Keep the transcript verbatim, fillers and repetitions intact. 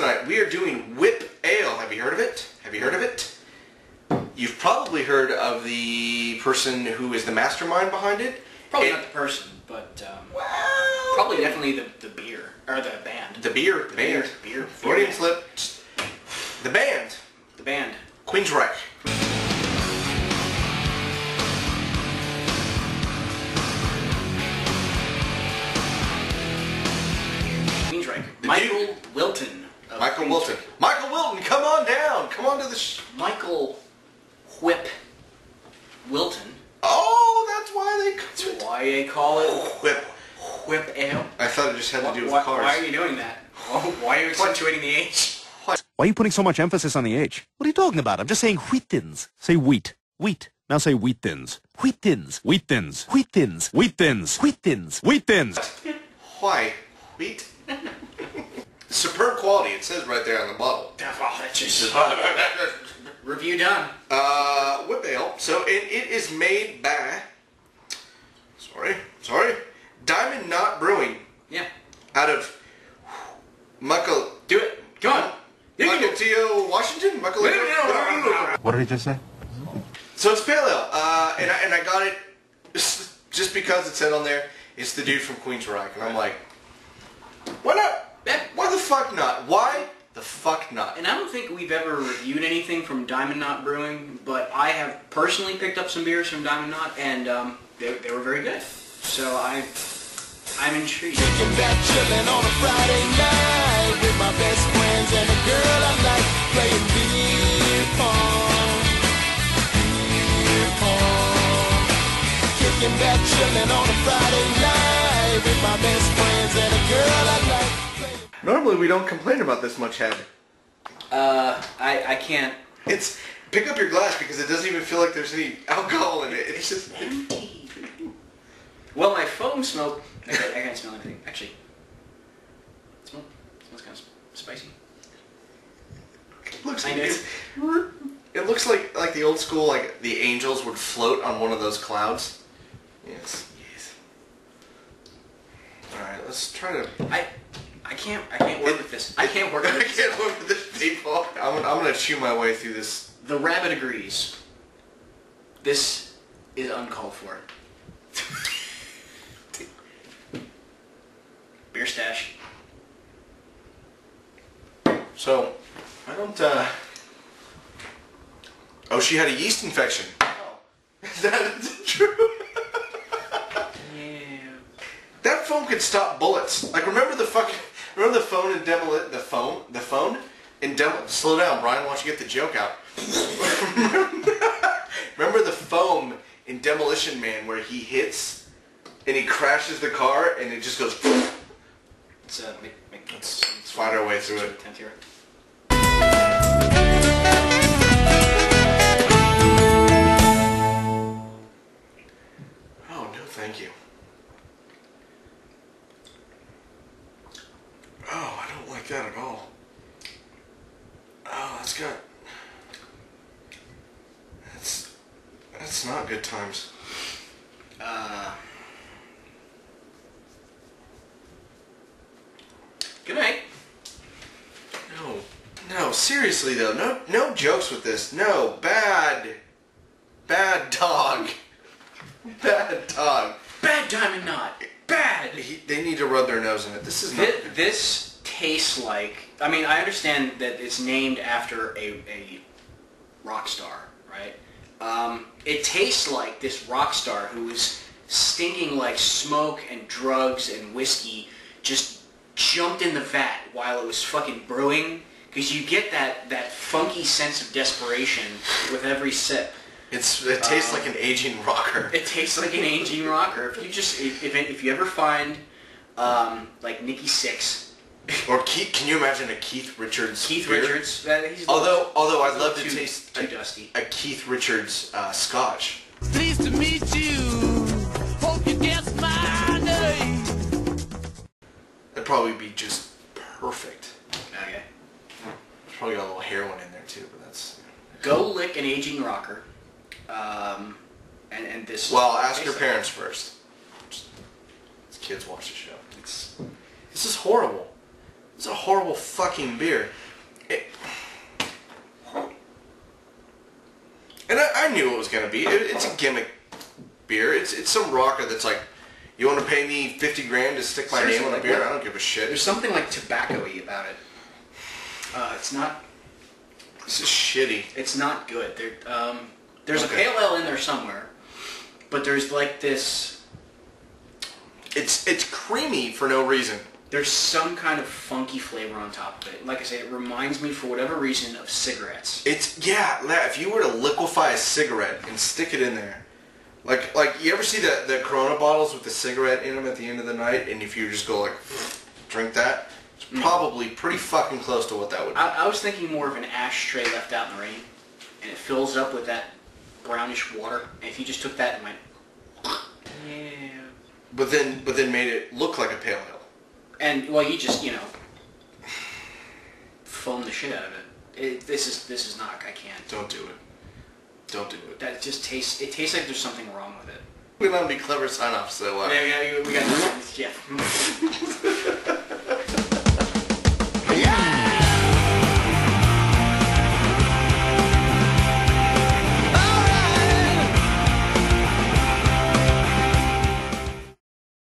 tonight, we are doing Whip Ale. Have you heard of it? Have you heard of it? You've probably heard of the person who is the mastermind behind it. Probably it, not the person, but um, well, probably definitely the, the beer, or the band. The beer, the, the band. Beer, beer, Freudian slip. The band. The band. Queensryche. Queensryche. Michael Wilton. Michael Wilton. Michael Wilton, come on down. Come on to the sh Michael Whip Wilton. Oh, that's why they. That's it. Why they call it Whip. Whip Ale. I thought it just had what, to do with why, cars. Why are you doing that? Why are you accentuating the H? Why are you putting so much emphasis on the H? What are you talking about? I'm just saying wheat thins. Say wheat. Wheat. Now say wheat thins. Wheat thins. Wheat thins. Wheat thins. Wheat thins. Wheat thins. Wheat thins. Why? Wheat? Superb quality. It says right there on the bottle. Oh, that just... Review done. Uh, Whip Ale. So it, it is made by... Sorry. Sorry. Diamond Knot Brewing. Yeah. Out of... Michael... Do it. Come on. Michael T O Washington? Michael no, no, no, no, no. What did he just say? So it's pale ale, uh, and, I, and I got it just because it said on there, it's the dude from Queensryche, and I'm like, why not? Why the fuck not? Why the fuck not? And I don't think we've ever reviewed anything from Diamond Knot Brewing, but I have personally picked up some beers from Diamond Knot, and um, they, they were very good. So I, I'm intrigued. Kicking back, chilling on a Friday night with my best friends and a girl I like, playing beer pong, beer pong. Kicking back, chilling on a Friday night with my best friends and a girl I like. Playing... Normally we don't complain about this much, have we? Uh, I I can't. It's pick up your glass because it doesn't even feel like there's any alcohol in it. It's just empty. Well, my foam smoked. I can't, I can't smell anything. Actually, it smells, it smells kind of spicy. It looks like it, it looks like like the old school, like the angels would float on one of those clouds. Yes. Yes. All right, let's try to. I I can't I can't work it, with this. It, I can't work. With I can't work with this people. I'm gonna, I'm gonna chew my way through this. The rabbit agrees. This is uncalled for. Beer stash. So, I don't, uh... Oh, she had a yeast infection. Oh. That is true. Yeah. That phone could stop bullets. Like, remember the fucking... Remember the phone in Demolition... The phone? The phone? In Demolition... Slow down, Brian, why don't you get the joke out. Remember the foam in Demolition Man where he hits and he crashes the car and it just goes... Let's, uh, make, make, let's, let's find our way through it. Oh, no, thank you. Oh, I don't like that at all. Oh, that's got... That's... That's not good times. Uh... Good night. No, no, seriously though, no, no jokes with this. No, bad, bad dog, bad dog, bad Diamond Knot, bad. He, they need to rub their nose in it. This is not. This, this tastes like. I mean, I understand that it's named after a a rock star, right? Um, it tastes like this rock star who was stinking like smoke and drugs and whiskey, just. Jumped in the vat while it was fucking brewing, because you get that that funky sense of desperation with every sip. It's it tastes um, like an aging rocker. It tastes like an aging rocker. If you just if if, if you ever find um, like Nikki Sixx or Keith, can you imagine a Keith Richards? Keith beer? Richards. Uh, he's although little, although I'd love to too, taste too a, dusty a Keith Richards uh, Scotch. Pleased to meet you. Probably be just perfect. Okay. There's probably got a little heroin in there too, but that's. Go lick an aging rocker, um, and and this. Well, ask your parents first. Just, kids watch the show. It's this is horrible. It's a horrible fucking beer. It, and I, I knew it was going to be. It, it's a gimmick beer. It's it's some rocker that's like, you want to pay me fifty grand to stick my Seriously, name on like a beer? What? I don't give a shit. There's something like tobacco-y about it. Uh, it's not... This is shitty. It's not good. There, um, there's okay. a pale ale in there somewhere, but there's like this... It's it's creamy for no reason. There's some kind of funky flavor on top of it. Like I said, it reminds me, for whatever reason, of cigarettes. It's, yeah, if you were to liquefy a cigarette and stick it in there. Like, like you ever see the, the Corona bottles with the cigarette in them at the end of the night, and if you just go like, drink that? It's probably pretty fucking close to what that would be. I, I was thinking more of an ashtray left out in the rain, and it fills up with that brownish water, and if you just took that and went, yeah. But then, but then made it look like a pale ale. And, well, you just, you know, foam the shit out of it. it. This is this is not, I can't. Don't do it. Don't do it. That just tastes, it tastes like there's something wrong with it. We want to be clever sign-off, so... Uh, yeah, yeah, we got... yeah.